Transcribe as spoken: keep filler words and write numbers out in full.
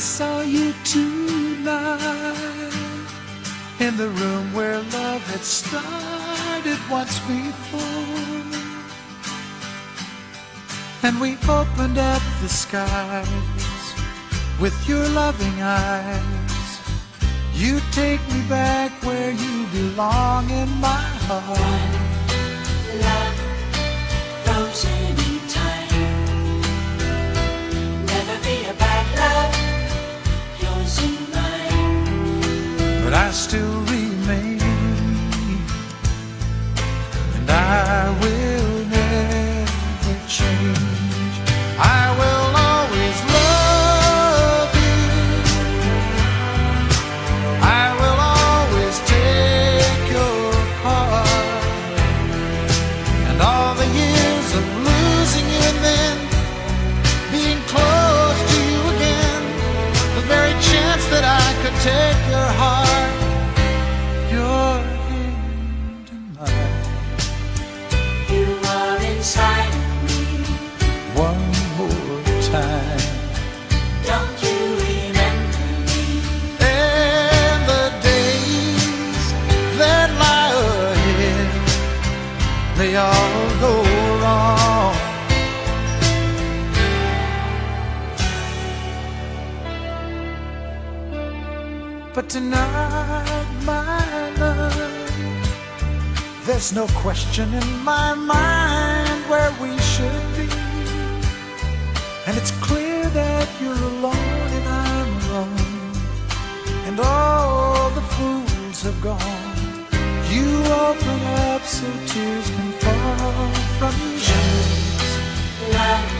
saw you tonight in the room where love had started once before, and we opened up the skies with your loving eyes. You take me back where you belong in my heart. One love, frozen in time. Never be a bad love, yours and mine. But I still remain, and I will never change. I will always love you. Take your heart, your hand in mine. You are inside me. One more time. Don't you remember me? And the days that lie ahead, they all go wrong. But tonight, my love, there's no question in my mind where we should be. And it's clear that you're alone and I'm alone, and all the fools have gone. You open up so tears can fall from your eyes.